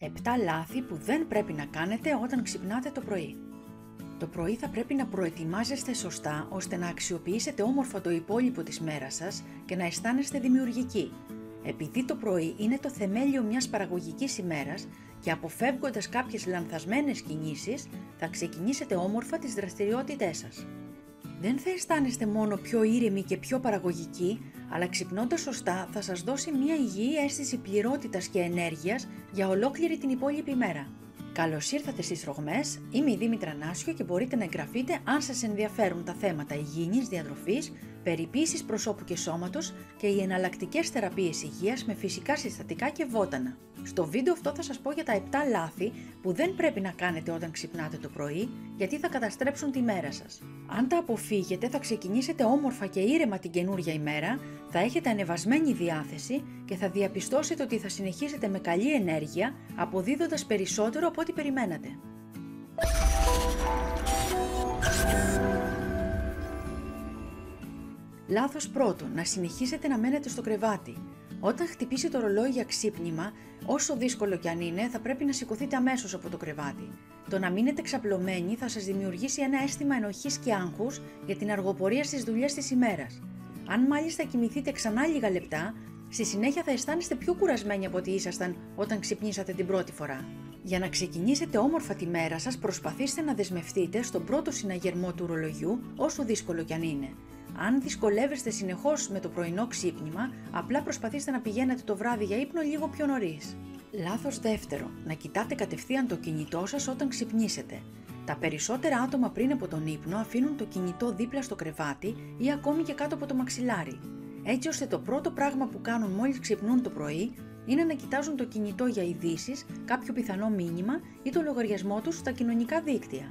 7 λάθη που δεν πρέπει να κάνετε όταν ξυπνάτε το πρωί. Το πρωί θα πρέπει να προετοιμάζεστε σωστά ώστε να αξιοποιήσετε όμορφα το υπόλοιπο της μέρας σας και να αισθάνεστε δημιουργικοί. Επειδή το πρωί είναι το θεμέλιο μιας παραγωγικής ημέρας και αποφεύγοντας κάποιες λανθασμένες κινήσεις, θα ξεκινήσετε όμορφα τις δραστηριότητές σας. Δεν θα αισθάνεστε μόνο πιο ήρεμοι και πιο παραγωγικοί, αλλά ξυπνώντας σωστά θα σας δώσει μια υγιή αίσθηση πληρότητας και ενέργειας για ολόκληρη την υπόλοιπη ημέρα. Καλώς ήρθατε στις Ρογμές, είμαι η Δήμητρα Νάσιου και μπορείτε να εγγραφείτε αν σας ενδιαφέρουν τα θέματα υγιεινής διατροφής, περιποίησης προσώπου και σώματος και οι εναλλακτικές θεραπείες υγείας με φυσικά συστατικά και βότανα. Στο βίντεο αυτό θα σας πω για τα 7 λάθη που δεν πρέπει να κάνετε όταν ξυπνάτε το πρωί, γιατί θα καταστρέψουν τη μέρα σας. Αν τα αποφύγετε θα ξεκινήσετε όμορφα και ήρεμα την καινούργια ημέρα, θα έχετε ανεβασμένη διάθεση και θα διαπιστώσετε ότι θα συνεχίσετε με καλή ενέργεια, αποδίδοντας περισσότερο από ό,τι περιμένατε. Λάθος πρώτον, να συνεχίσετε να μένετε στο κρεβάτι. Όταν χτυπήσει το ρολόι για ξύπνημα, όσο δύσκολο κι αν είναι, θα πρέπει να σηκωθείτε αμέσως από το κρεβάτι. Το να μείνετε ξαπλωμένοι θα σας δημιουργήσει ένα αίσθημα ενοχής και άγχους για την αργοπορία στις δουλειές της ημέρας. Αν μάλιστα κοιμηθείτε ξανά λίγα λεπτά, στη συνέχεια θα αισθάνεστε πιο κουρασμένοι από ό,τι ήσασταν όταν ξυπνήσατε την πρώτη φορά. Για να ξεκινήσετε όμορφα τη μέρα σας, προσπαθήστε να δεσμευτείτε στον πρώτο συναγερμό του ρολογιού, όσο δύσκολο κι αν είναι. Αν δυσκολεύεστε συνεχώς με το πρωινό ξύπνημα, απλά προσπαθήστε να πηγαίνετε το βράδυ για ύπνο λίγο πιο νωρίς. Λάθος δεύτερο, να κοιτάτε κατευθείαν το κινητό σας όταν ξυπνήσετε. Τα περισσότερα άτομα πριν από τον ύπνο αφήνουν το κινητό δίπλα στο κρεβάτι ή ακόμη και κάτω από το μαξιλάρι. Έτσι ώστε το πρώτο πράγμα που κάνουν μόλις ξυπνούν το πρωί είναι να κοιτάζουν το κινητό για ειδήσεις, κάποιο πιθανό μήνυμα ή το λογαριασμό τους στα κοινωνικά δίκτυα.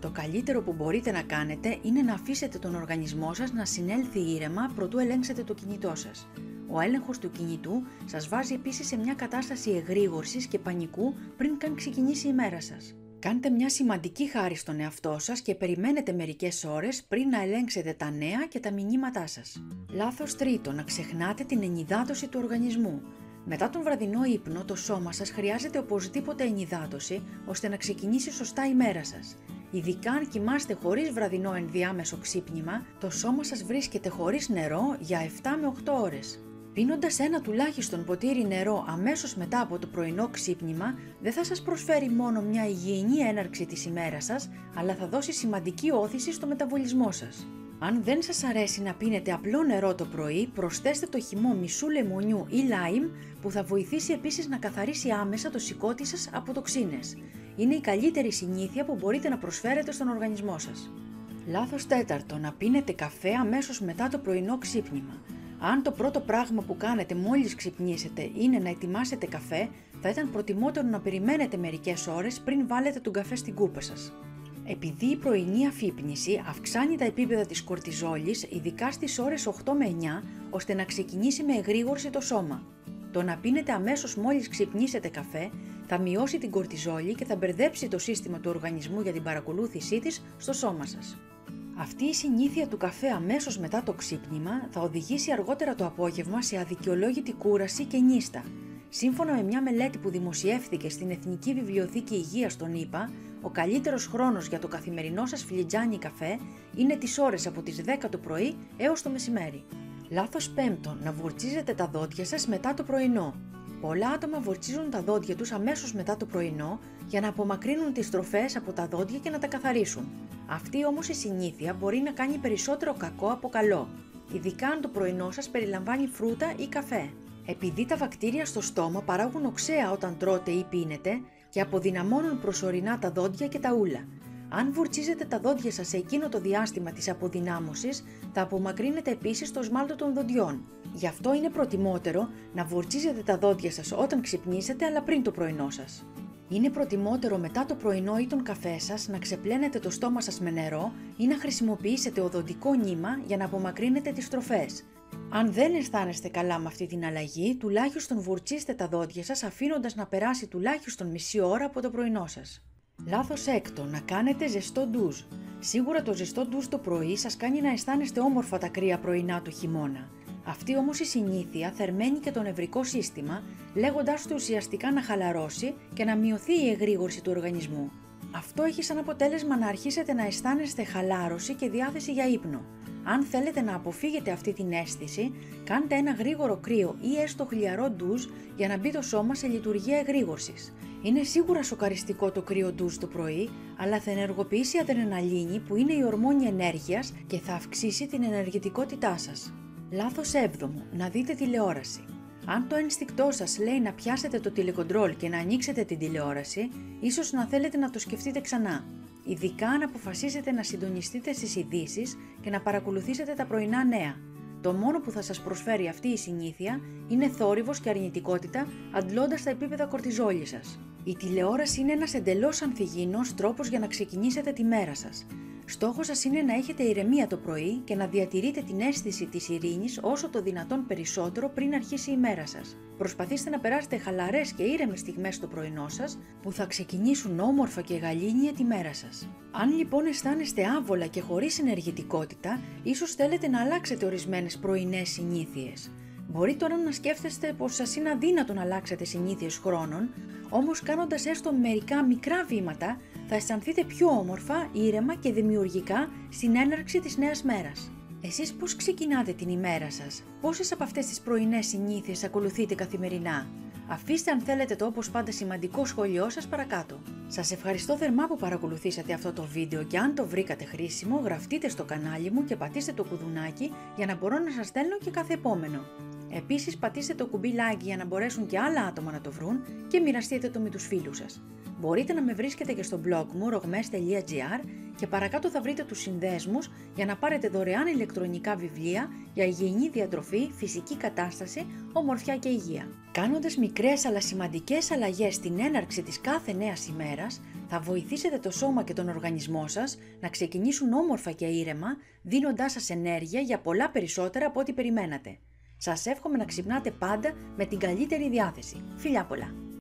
Το καλύτερο που μπορείτε να κάνετε είναι να αφήσετε τον οργανισμό σας να συνέλθει ήρεμα προτού ελέγξετε το κινητό σας. Ο έλεγχος του κινητού σας βάζει επίσης σε μια κατάσταση εγρήγορσης και πανικού πριν καν ξεκινήσει η μέρα σας. Κάντε μια σημαντική χάρη στον εαυτό σας και περιμένετε μερικές ώρες πριν να ελέγξετε τα νέα και τα μηνύματά σας. Λάθος τρίτο, να ξεχνάτε την ενυδάτωση του οργανισμού. Μετά τον βραδινό ύπνο, το σώμα σας χρειάζεται οπωσδήποτε ενυδάτωση ώστε να ξεκινήσει σωστά η μέρα σας. Ειδικά αν κοιμάστε χωρίς βραδινό ενδιάμεσο ξύπνημα, το σώμα σας βρίσκεται χωρίς νερό για 7 με 8 ώρες. Πίνοντας ένα τουλάχιστον ποτήρι νερό αμέσως μετά από το πρωινό ξύπνημα, δεν θα σας προσφέρει μόνο μια υγιεινή έναρξη της ημέρας σας, αλλά θα δώσει σημαντική όθηση στο μεταβολισμό σας. Αν δεν σας αρέσει να πίνετε απλό νερό το πρωί, προσθέστε το χυμό μισού λεμονιού ή λάιμ που θα βοηθήσει επίσης να καθαρίσει άμεσα το σηκώτη σας από τοξίνες. Είναι η καλύτερη συνήθεια που μπορείτε να προσφέρετε στον οργανισμό σας. Λάθος τέταρτο, να πίνετε καφέ αμέσως μετά το πρωινό ξύπνημα. Αν το πρώτο πράγμα που κάνετε μόλις ξυπνήσετε είναι να ετοιμάσετε καφέ, θα ήταν προτιμότερο να περιμένετε μερικές ώρες πριν βάλετε τον καφέ στην κούπα σας. Επειδή η πρωινή αφύπνιση αυξάνει τα επίπεδα της κορτιζόλης, ειδικά στις ώρες 8 με 9, ώστε να ξεκινήσει με εγρήγορση το σώμα. Το να πίνετε αμέσως μόλις ξυπνήσετε καφέ θα μειώσει την κορτιζόλη και θα μπερδέψει το σύστημα του οργανισμού για την παρακολούθησή της στο σώμα σας. Αυτή η συνήθεια του καφέ αμέσως μετά το ξύπνημα θα οδηγήσει αργότερα το απόγευμα σε αδικαιολόγητη κούραση και νύστα. Σύμφωνα με μια μελέτη που δημοσιεύθηκε στην Εθνική Βιβλιοθήκη Υγείας στον ΗΠΑ, ο καλύτερος χρόνος για το καθημερινό σας φλιτζάνι καφέ είναι τις ώρες από τις 10 το πρωί έως το μεσημέρι. Λάθος πέμπτο, να βουρτσίζετε τα δόντια σας μετά το πρωινό. Πολλά άτομα βουρτσίζουν τα δόντια τους αμέσως μετά το πρωινό για να απομακρύνουν τις τροφές από τα δόντια και να τα καθαρίσουν. Αυτή όμως η συνήθεια μπορεί να κάνει περισσότερο κακό από καλό, ειδικά αν το πρωινό σας περιλαμβάνει φρούτα ή καφέ. Επειδή τα βακτήρια στο στόμα παράγουν οξέα όταν τρώτε ή πίνετε και αποδυναμώνουν προσωρινά τα δόντια και τα ούλα. Αν βουρτσίζετε τα δόντια σας σε εκείνο το διάστημα της αποδυνάμωσης, θα απομακρύνετε επίσης το σμάλτο των δοντιών. Γι' αυτό είναι προτιμότερο να βουρτσίζετε τα δόντια σας όταν ξυπνήσετε, αλλά πριν το πρωινό σας. Είναι προτιμότερο μετά το πρωινό ή τον καφέ σας να ξεπλένετε το στόμα σας με νερό ή να χρησιμοποιήσετε οδοντικό νήμα για να απομακρύνετε τις τροφές. Αν δεν αισθάνεστε καλά με αυτή την αλλαγή, τουλάχιστον βουρτσίστε τα δόντια σας αφήνοντας να περάσει τουλάχιστον μισή ώρα από το πρωινό σας. Λάθος έκτο, να κάνετε ζεστό ντουζ. Σίγουρα το ζεστό ντουζ το πρωί σας κάνει να αισθάνεστε όμορφα τα κρύα πρωινά του χειμώνα. Αυτή όμως η συνήθεια θερμαίνει και το νευρικό σύστημα, λέγοντάς του ουσιαστικά να χαλαρώσει και να μειωθεί η εγρήγορση του οργανισμού. Αυτό έχει σαν αποτέλεσμα να αρχίσετε να αισθάνεστε χαλάρωση και διάθεση για ύπνο. Αν θέλετε να αποφύγετε αυτή την αίσθηση, κάντε ένα γρήγορο κρύο ή έστω χλιαρό ντουζ για να μπει το σώμα σε λειτουργία εγρήγορσης. Είναι σίγουρα σοκαριστικό το κρύο ντουζ το πρωί, αλλά θα ενεργοποιήσει αδρεναλίνη που είναι η ορμόνη ενέργειας και θα αυξήσει την ενεργητικότητά σας. Λάθος 7. Να δείτε τηλεόραση. Αν το ένστικτό σας λέει να πιάσετε το τηλεκοντρόλ και να ανοίξετε την τηλεόραση, ίσως να θέλετε να το σκεφτείτε ξανά. Ειδικά αν αποφασίσετε να συντονιστείτε στις ειδήσεις και να παρακολουθήσετε τα πρωινά νέα. Το μόνο που θα σας προσφέρει αυτή η συνήθεια είναι θόρυβος και αρνητικότητα, αντλώντας τα επίπεδα κορτιζόλης σας. Η τηλεόραση είναι ένας εντελώς ανθυγιεινός τρόπος για να ξεκινήσετε τη μέρα σας. Στόχος σας είναι να έχετε ηρεμία το πρωί και να διατηρείτε την αίσθηση της ειρήνης όσο το δυνατόν περισσότερο πριν αρχίσει η μέρα σας. Προσπαθήστε να περάσετε χαλαρές και ήρεμες στιγμές στο πρωινό σας που θα ξεκινήσουν όμορφα και γαλήνια τη μέρα σας. Αν λοιπόν αισθάνεστε άβολα και χωρίς ενεργητικότητα, ίσως θέλετε να αλλάξετε ορισμένες πρωινές συνήθειες. Μπορεί τώρα να σκέφτεστε πως σας είναι αδύνατο να αλλάξετε συνήθειες χρόνων, όμως κάνοντας έστω μερικά μικρά βήματα, θα αισθανθείτε πιο όμορφα, ήρεμα και δημιουργικά στην έναρξη της νέας μέρας. Εσείς πώς ξεκινάτε την ημέρα σας? Πόσες από αυτές τις πρωινές συνήθειες ακολουθείτε καθημερινά? Αφήστε αν θέλετε το όπως πάντα σημαντικό σχόλιο σας παρακάτω. Σας ευχαριστώ θερμά που παρακολουθήσατε αυτό το βίντεο και αν το βρήκατε χρήσιμο, γραφτείτε στο κανάλι μου και πατήστε το κουδουνάκι για να μπορώ να σας στέλνω και κάθε επόμενο. Επίσης πατήστε το κουμπί like για να μπορέσουν και άλλα άτομα να το βρουν και μοιραστείτε το με τους φίλους σας. Μπορείτε να με βρίσκετε και στο blog μου rogmaz.gr και παρακάτω θα βρείτε τους συνδέσμους για να πάρετε δωρεάν ηλεκτρονικά βιβλία για υγιεινή διατροφή, φυσική κατάσταση, ομορφιά και υγεία. Κάνοντας μικρές αλλά σημαντικές αλλαγές στην έναρξη της κάθε νέας ημέρας, θα βοηθήσετε το σώμα και τον οργανισμό σας να ξεκινήσουν όμορφα και ήρεμα, δίνοντάς σας ενέργεια για πολλά περισσότερα από ό,τι περιμένατε. Σας εύχομαι να ξυπνάτε πάντα με την καλύτερη διάθεση. Φιλιά πολλά!